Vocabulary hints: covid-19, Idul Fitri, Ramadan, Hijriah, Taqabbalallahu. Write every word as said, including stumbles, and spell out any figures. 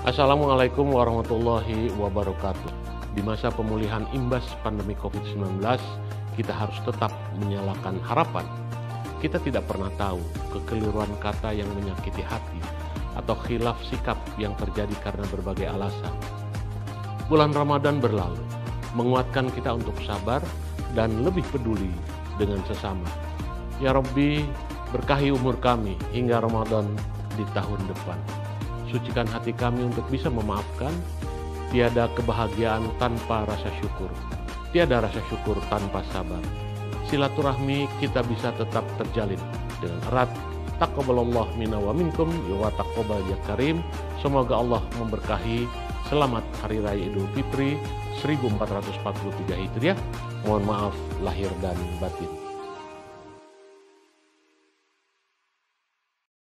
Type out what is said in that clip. Assalamualaikum warahmatullahi wabarakatuh. Di masa pemulihan imbas pandemi covid sembilan belas, kita harus tetap menyalakan harapan. Kita tidak pernah tahu kekeliruan kata yang menyakiti hati atau khilaf sikap yang terjadi karena berbagai alasan. Bulan Ramadan berlalu, menguatkan kita untuk sabar dan lebih peduli dengan sesama. Ya Rabbi, berkahi umur kami hingga Ramadan di tahun depan. Sucikan hati kami untuk bisa memaafkan. Tiada kebahagiaan tanpa rasa syukur. Tiada rasa syukur tanpa sabar. Silaturahmi kita bisa tetap terjalin dengan erat. Taqabbalallahu minna wa minkum wa taqabbal ya karim. Semoga Allah memberkahi. Selamat Hari Raya Idul Fitri seribu empat ratus empat puluh tiga Hijriah. Mohon maaf lahir dan batin.